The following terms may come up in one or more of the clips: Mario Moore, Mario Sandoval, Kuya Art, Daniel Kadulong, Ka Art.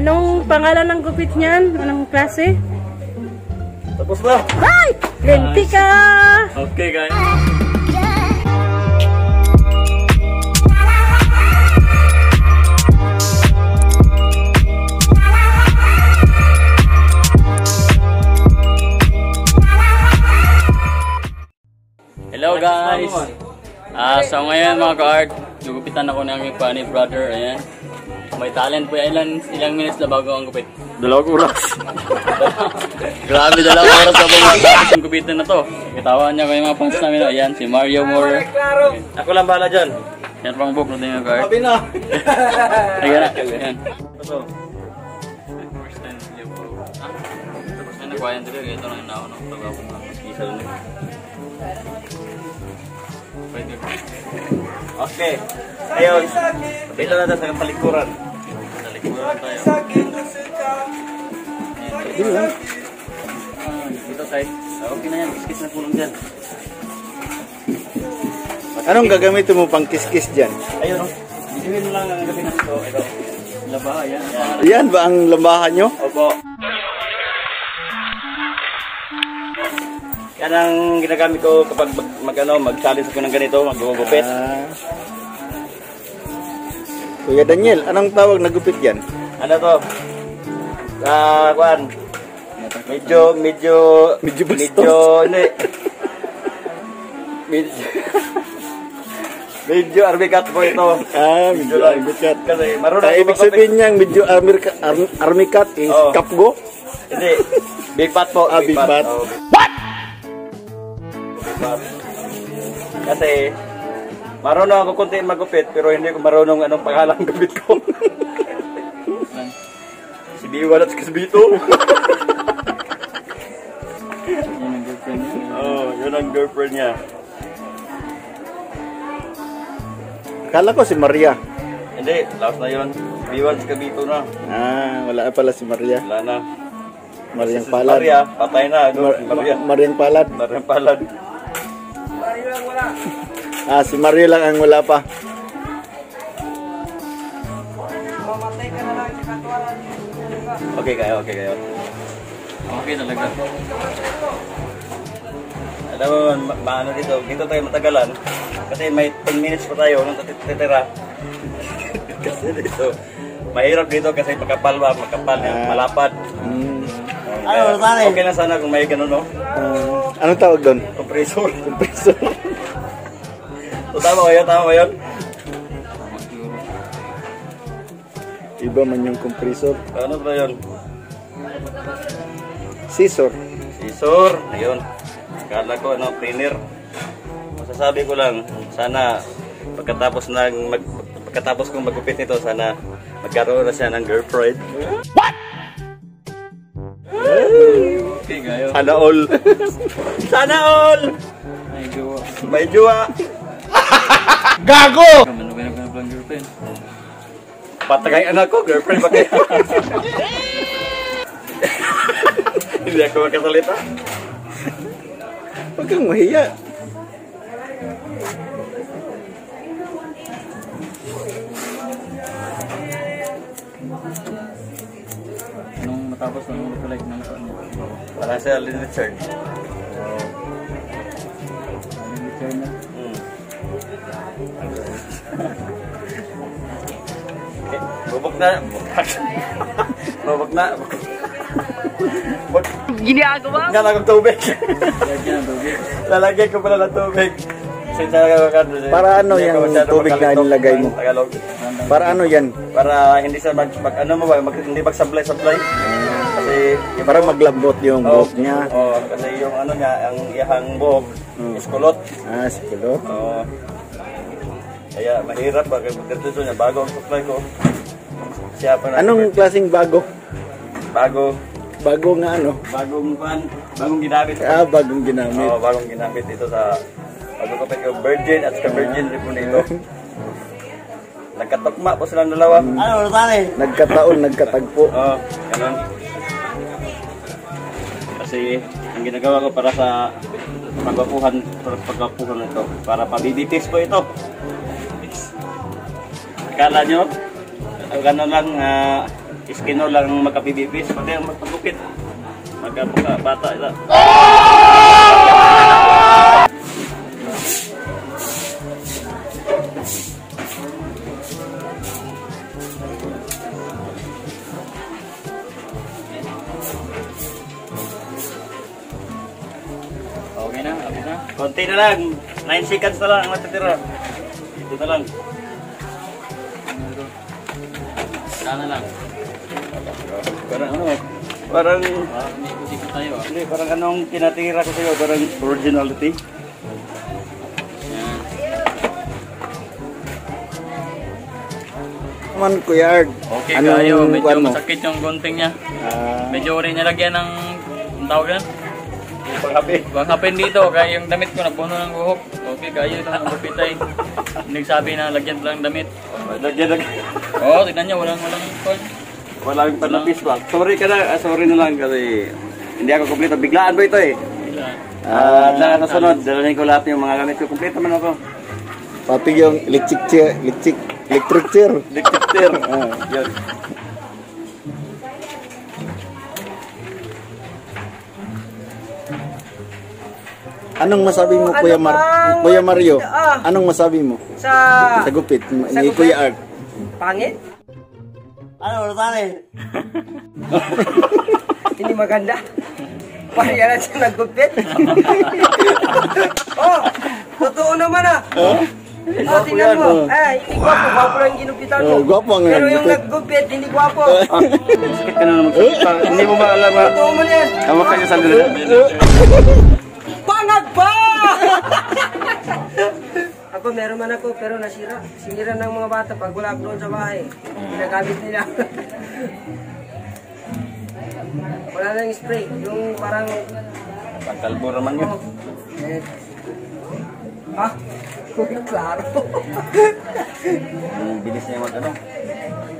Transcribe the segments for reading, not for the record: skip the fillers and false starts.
Anong pangalan ng gupit niyan? Anong klase? Tapos ba? Ay! Green tea ka! Okay guys. Hello guys. So ngayon mga ka-art, gugupitan ako ng aming funny brother. Ayan. May talent po yan. Ilang minutes na bago ang gupit? 2 oras. Grabe, 2 oras na bago ang gupitan na to. Kitawan niya ko yung mga fans namin. Ayan, si Mario Moore. Ako lang bahala dyan. Yan pang book natin yung ka-art. Sabi na. Ayan. Ayan. Paso. First time niya po. Tapos na nagwayan tuloy. Ito lang yung naunang pag-apong mag-isa lang. Okay. Ayun. Dito na tayo sa palikuran. Palikuran tayo. Dito tayo. Okay na yan. Kiskis na pulong dyan. Anong gagamitin mo pang kiskis dyan? Ayun. Bigyan mo lang ang gagawin natin ito. Ito. Lambaha yan. Yan ba ang lambaha nyo? Opo. Yan ang ginagamit ko kapag mag-challenge ko ng ganito, mag-gupit. Kuya Daniel, anong tawag na gupit yan? Ano to? Kuan. Medyo armikat po ito. Medyo armikat. Kasi marunong ko. Ibig sabihin niyang medyo armikat is kapgo? Hindi. Big pat po. Big pat. What? Kasi marunong ako konti magupit pero hindi ko marunong anong pangalang gupit ko. Si Biwan at Kasbito. Yun ang girlfriend niya. Oh, yun ang girlfriend niya. Akala ko si Maria. Hindi, last na yun. Biwan at Kasbito na. Wala pala si Maria. Wala na. Mariang Palad. Maria, patay na. Mariang Palad. Mariang Palad. Si Mario lang ang wala pa. Okay kayo, okay kayo. Okay talaga. Alam mo, maano dito. Dito tayo matagalan. Kasi may 10 minutes pa tayo nung tatitira. Kasi dito. Mahirap dito kasi magkapal yan. Malapad. Okay na sana kung may ganun, no? Anong tawag doon? Compressor. Compressor. So, tama ko yun, tama ko yun. Iba man yung compressor. Ano ba yun? Scissor. Scissor. Ayun. Kala ko, ano, cleaner. Masasabi ko lang, sana pagkatapos kong magupit nito, sana magkaroon na siya ng girlfriend. What? Okay, gayo. Sana all. Sana all! May jowa. May jowa. Gago! Ano ba yung plan girlfriend? Patagay anak ko, girlfriend ba kaya? Hindi ako magkasalita. Huwag kang mahiya. Anong matapos na nung like ng saan? Para sa Alin Richard. Alin Richard na? Bubuk na. Bubuk na. Gini ako ba? Lalagyan ng tubig. Lalagyan ko pala ng tubig. Para ano yan tubig na inilagay mo? Para ano yan? Para hindi siya hindi magsablay-sablay. Kasi para maglambot yung buhok niya. Kasi yung ano niya, ang iyahang buhok is kulot. Si kulot. Kaya mahirap bakit magkatuto niya bago ang supply ko. Anong klaseng bago? Bago. Bago nga ano? Bagong pan. Bagong ginamit. Bagong ginamit. Oo, bagong ginamit ito sa pagkakapit ko. Virgin at ka-virgin rin po nito. Nagkatokma po silang dalawa. Ano, Rosane? Nagkataon, nagkatagpo. Oo, ganun. Kasi ang ginagawa ko para sa pagwapuhan ito. Para pabibitis po ito. Akala nyo, ganun lang Iskino lang magkabibibis, pati ang magpagupit. Magkabuka bata ito. Okay na, okay na. Konti na lang. 9 seconds na lang ang natitira. Ito na lang. Sana lang. Parang ano? Parang ikuti tayo. Hindi, parang anong kinatira ko sa'yo? Parang originality. Naman, Kuya Art. Okay kayo. Medyo masakit yung gunting niya. Medyo rin nilagyan ng tawag yan. Bang hapin dito. Kaya yung damit ko napuno ng guhok. Okay kayo. Ito ang kapitay. Nagsabi na lagyan lang damit. Lagyan. Oo, tignan niya. Walang pan. Walang panapis pa. Sorry ka na. Sorry na lang kasi hindi ako kompleto. Biglaan ba ito eh? Biglaan. At nasunod, dalahin ko lahat yung mga gamit ko. Kompleto man ako. Pati yung electric chair. Electric chair. Electric chair. Yun. Anong masabi mo, Kuya Mario? Anong masabi mo? Sa gupit ni Kuya Art. Pangit? Ano, Rosales? Hindi maganda. Pariyan na siya nagupit. Oh, totoo naman ah. Oh, tingnan mo. Eh, hindi gwapo. Gwapo lang ginupitan mo. Pero yung nagupit, hindi gwapo. Sakit ka na naman. Hindi mo ba alam ha? Totoo mo yan. Tama kayo sa lula. Pangag ba? Ako meron man ako pero nasira. Sinira ng mga bata pag wala ako doon sa bahay. Ginagamit nila. Wala na yung spray. Yung parang... Pagkalbo naman yun. Ha? Klaro. Bilis na yung mag ano?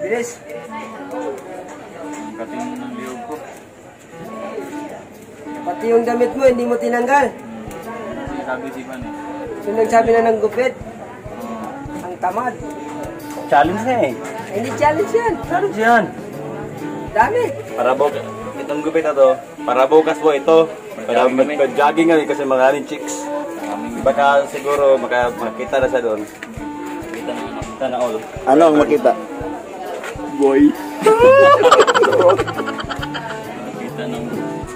Bilis. Katingin ng liyog ko. Pati yung damit mo hindi mo tinanggal. Sinasabi si Ivan eh. Yung nagsabi na nanggupit, ang tamad. Challenge na eh. Hindi challenge yan. Challenge yan. Dami. Para bukas, itong gupit na to, para bukas po ito. Para mag-jogging kami kasi maraming chicks. Baka siguro makita na siya doon. Makita na all. Ano ang makita? Boy. Makita ng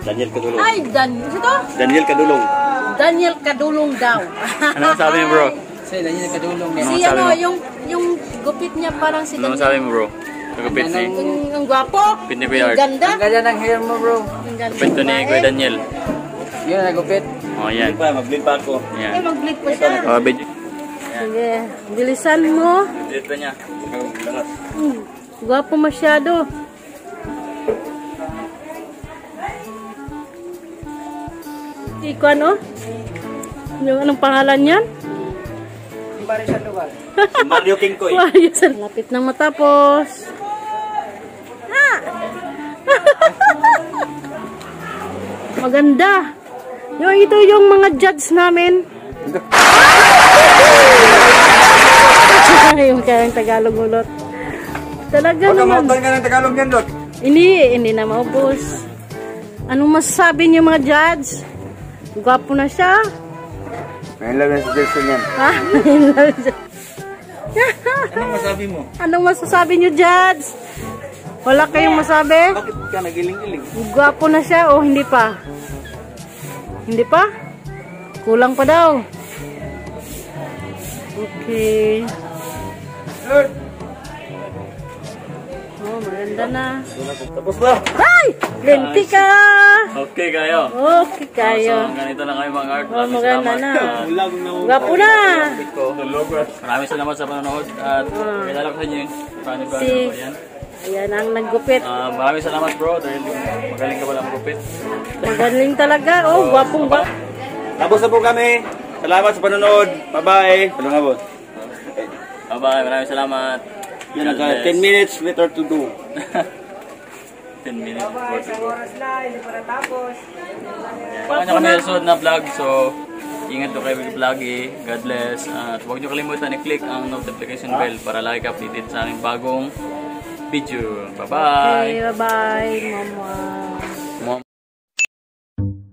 Daniel Kadulong. Ay, Daniel Kadulong. Daniel Kadulong daw. Anong sabi mo bro? Si Daniel Kadulong. Si ano, yung gupit niya parang si Daniel. Anong sabi mo bro? Yung gupit si? Yung gwapo. Yung ganda. Ang ganda ng hair mo bro. Gupit to ni Kuya Daniel. Yun na gupit. O yan. Mag-bleed pa ako. Eh mag-bleed pa siya. Sige. Bilisan mo. Bleed pa niya. Gwapo masyado. Ikaw ano? Anong pangalan yan? Mario Sandoval. Si Mario King Koy. Mario Sandoval. Lapit nang matapos. Ha! Maganda. Ito yung mga judge namin. Yung kaya yung Tagalog ulot. Talaga naman. Huwag na maupan ka ng Tagalog yan, Lot. Hindi na maubos. Anong masasabi niyo mga judge? Gwapo na siya. May love na si Jason yan. Ha? May love siya. Anong masabi mo? Anong masasabi niyo, Jads? Wala kayong masabi? Bakit ka nagiling-giling? Gwapo na siya o hindi pa? Hindi pa? Kulang pa daw. Okay. Lord! Oh, maganda na. Tapos ba? Ay! Lenti ka! Okay kayo. Okay kayo. So, ganito na kami mga Art. Maraming salamat. Gwapo na! Maraming salamat sa panonood. At kilala ko sa inyo yun. Ayan ang naggupit. Maraming salamat bro. Magaling ka pala magupit. Magaling talaga. Oh, gwapong ba? Tapos na po kami. Salamat sa panonood. Bye-bye. Bye-bye. Maraming salamat. Yan ang 10 minutes later to do. 10 minutes for to do. Baka nyo kami nasunod na vlog. So, ingat ko kayo mag-vlog eh. God bless. At huwag nyo kalimutan i-click ang notification bell para lagi ka updated sa aking bagong video. Bye-bye. Okay, bye-bye, Mama.